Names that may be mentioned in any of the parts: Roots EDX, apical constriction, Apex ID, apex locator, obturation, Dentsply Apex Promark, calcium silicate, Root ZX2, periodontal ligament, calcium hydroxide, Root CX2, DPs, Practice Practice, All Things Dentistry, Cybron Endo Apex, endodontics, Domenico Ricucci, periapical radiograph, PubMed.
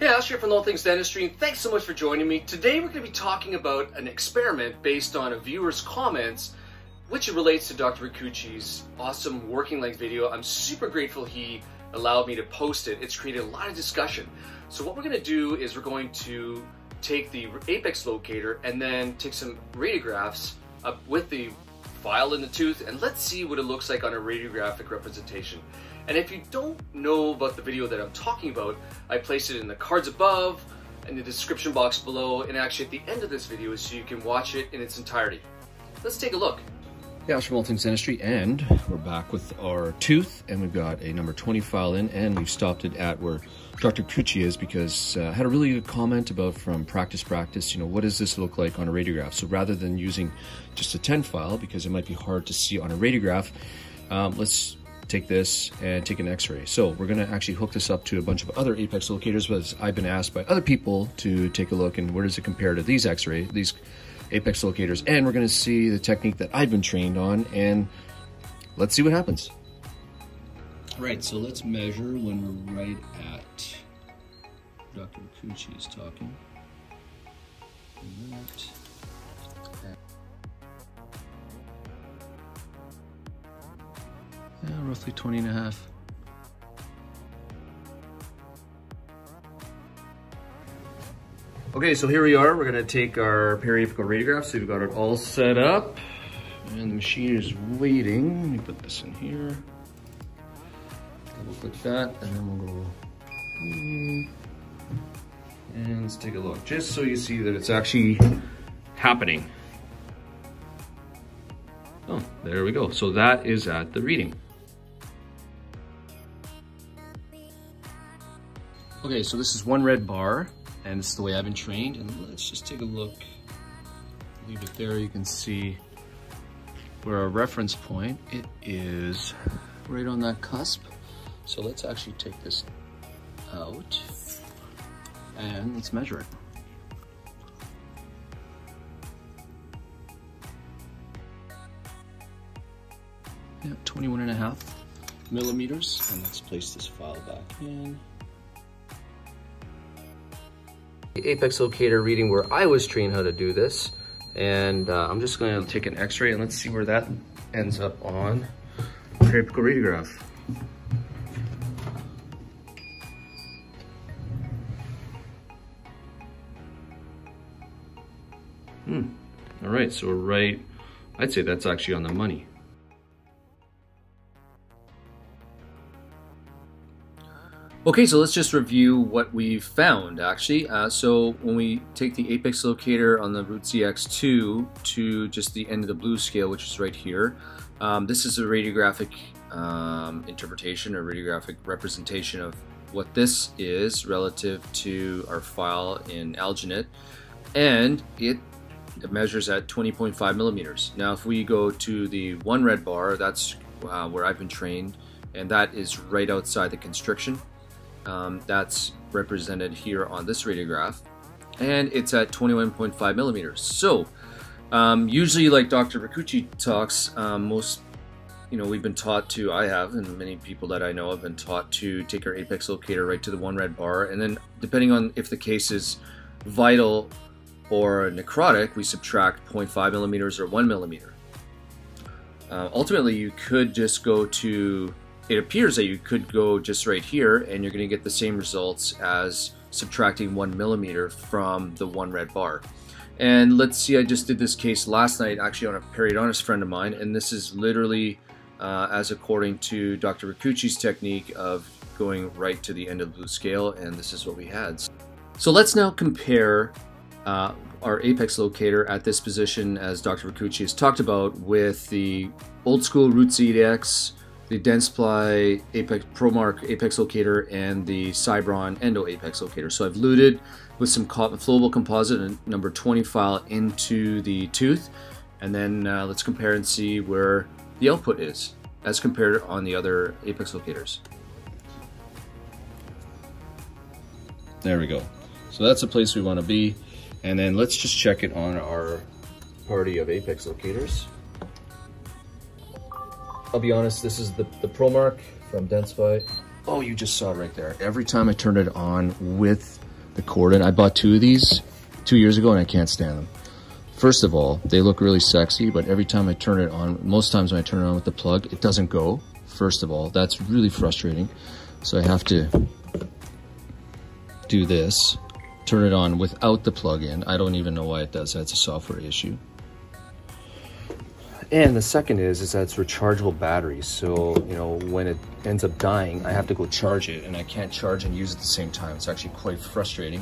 Hey, Alex here from All Things Dentistry. Thanks so much for joining me. Today we're going to be talking about an experiment based on a viewer's comments, which relates to Dr. Ricucci's awesome working length video. I'm super grateful he allowed me to post it. It's created a lot of discussion. So what we're going to do is we're going to take the apex locator and then take some radiographs up with the file in the tooth, and let's see what it looks like on a radiographic representation. And if you don't know about the video that I'm talking about, I placed it in the cards above and the description box below, and actually at the end of this video so you can watch it in its entirety. Let's take a look. Hey, Alex from All Things Dentistry, and we're back with our tooth, and we've got a number 20 file in, and we've stopped it at where Dr. Ricucci is, because I had a really good comment about from Practice Practice, you know, what does this look like on a radiograph? So rather than using just a 10 file, because it might be hard to see on a radiograph, let's take this and take an x-ray. So we're gonna actually hook this up to a bunch of other apex locators, but I've been asked by other people to take a look and where does it compare to these x-ray, these apex locators, and we're gonna see the technique that I've been trained on, and let's see what happens. Right, so let's measure when we're right at Dr. Ricucci is talking. Yeah, roughly 20.5. Okay, so here we are. We're gonna take our periapical radiograph. So we've got it all set up and the machine is waiting. Let me put this in here. We'll click that, and then we'll go, and let's take a look, just so you see that it's actually happening. Oh, there we go. So that is at the reading. Okay, so this is one red bar, and it's the way I've been trained, and let's just take a look. Leave it there, you can see where our reference point, it is right on that cusp. So let's actually take this out and let's measure it. Yeah, 21.5 millimeters, and let's place this file back in. The apex locator reading where I was trained how to do this, and I'm just gonna take an x-ray and let's see where that ends up on periapical radiograph. All right, so we're right, I'd say that's actually on the money. Okay, so let's just review what we've found, actually. So when we take the apex locator on the Root CX2 to just the end of the blue scale, which is right here, this is a radiographic interpretation or radiographic representation of what this is relative to our file in alginate, and it measures at 20.5 millimeters. Now, if we go to the one red bar, that's where I've been trained, and that is right outside the constriction. That's represented here on this radiograph, and it's at 21.5 millimeters. So, usually, like Dr. Ricucci talks, most, you know, we've been taught to, I have, and many people that I know have been taught to take our apex locator right to the one red bar, and then depending on if the case is vital or necrotic, we subtract 0.5 millimeters or 1 millimeter. Ultimately, you could just go to, it appears that you could go just right here, and you're gonna get the same results as subtracting 1 millimeter from the one red bar. And let's see, I just did this case last night, actually on a periodontist friend of mine, and this is literally as according to Dr. Ricucci's technique of going right to the end of the blue scale, and this is what we had. So let's now compare our apex locator at this position, as Dr. Ricucci has talked about, with the old school Roots EDX, the Dentsply Apex Promark apex locator, and the Cybron Endo Apex locator. So I've luted with some cotton flowable composite and number 20 file into the tooth, and then let's compare and see where the output is as compared on the other apex locators. There we go. So that's the place we want to be. And then let's just check it on our party of apex locators. I'll be honest, this is the Promark from Dentsply. Oh, you just saw it right there. Every time I turned it on with the cordon. I bought two of these 2 years ago and I can't stand them. First of all, they look really sexy, but every time I turn it on, most times when I turn it on with the plug, it doesn't go. First of all, that's really frustrating. So I have to do this, turn it on without the plug in. I don't even know why it does that. It's a software issue. And the second is that it's rechargeable batteries. So, you know, when it ends up dying, I have to go charge it, and I can't charge and use it at the same time. It's actually quite frustrating.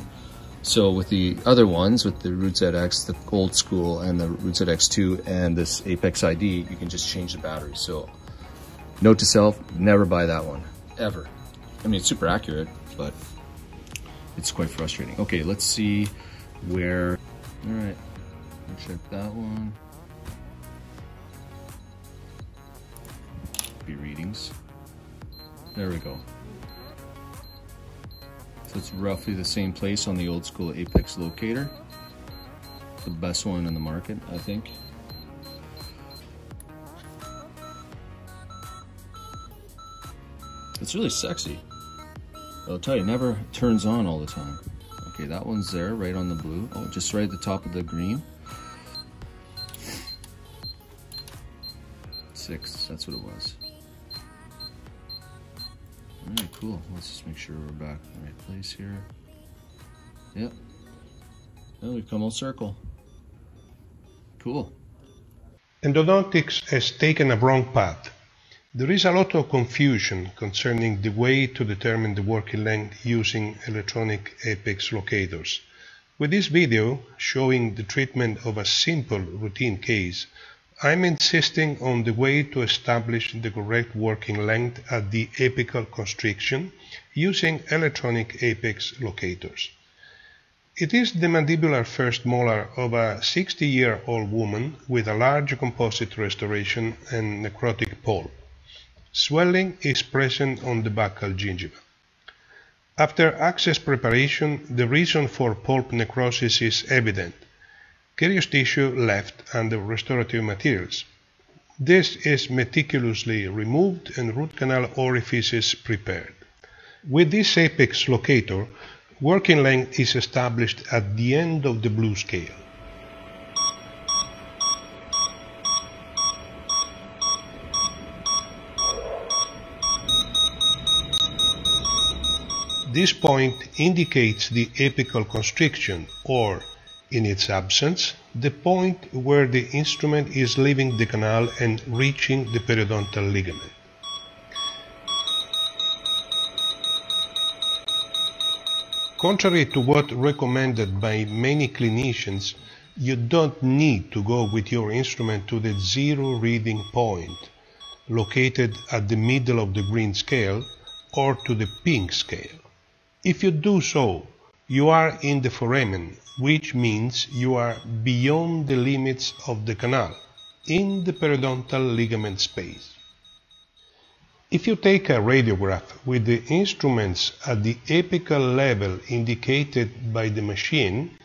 So with the other ones, with the Root ZX, the old school, and the Root ZX2, and this Apex ID, you can just change the battery. So note to self, never buy that one, ever. I mean, it's super accurate, but it's quite frustrating. Okay, let's see where, all right, check that one. Be readings, there we go. So it's roughly the same place on the old school Apex locator. The best one in the market, I think. It's really sexy. I'll tell you, it never turns on all the time. Okay, that one's there, right on the blue. Oh, just right at the top of the green. 6, that's what it was. All right, cool. Let's just make sure we're back in the right place here. Yep. Well, we've come full circle. Cool. Endodontics has taken a wrong path. There is a lot of confusion concerning the way to determine the working length using electronic apex locators. With this video showing the treatment of a simple routine case, I'm insisting on the way to establish the correct working length at the apical constriction using electronic apex locators. It is the mandibular first molar of a 60-year-old woman with a large composite restoration and necrotic pulp. Swelling is present on the buccal gingiva. After access preparation, the reason for pulp necrosis is evident. Carious tissue left under restorative materials. This is meticulously removed and root canal orifices prepared. With this apex locator, working length is established at the end of the blue scale. This point indicates the apical constriction, or in its absence, the point where the instrument is leaving the canal and reaching the periodontal ligament. Contrary to what recommended by many clinicians, you don't need to go with your instrument to the zero reading point, located at the middle of the green scale, or to the pink scale. If you do so, you are in the foramen, which means you are beyond the limits of the canal, in the periodontal ligament space. If you take a radiograph with the instruments at the apical level indicated by the machine,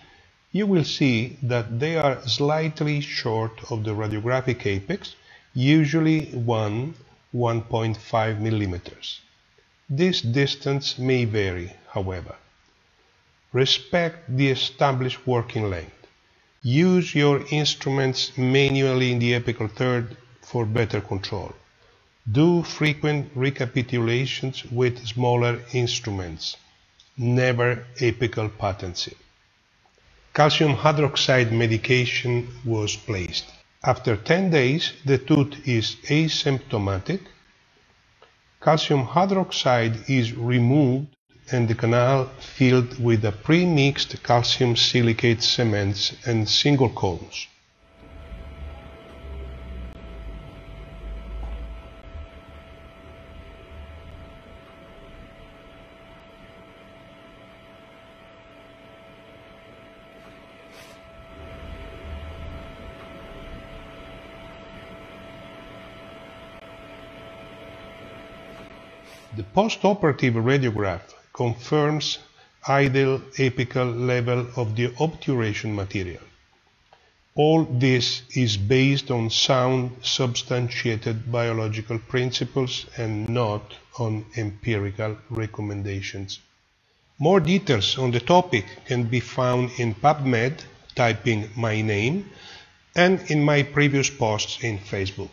you will see that they are slightly short of the radiographic apex, usually 1.5 millimeters. This distance may vary, however. Respect the established working length. Use your instruments manually in the apical third for better control. Do frequent recapitulations with smaller instruments. Never apical patency. Calcium hydroxide medication was placed. After 10 days, the tooth is asymptomatic. Calcium hydroxide is removed and the canal filled with a pre-mixed calcium silicate cements and single cones. The post-operative radiograph confirms ideal apical level of the obturation material. All this is based on sound, substantiated biological principles and not on empirical recommendations. More details on the topic can be found in PubMed, typing my name, and in my previous posts in Facebook.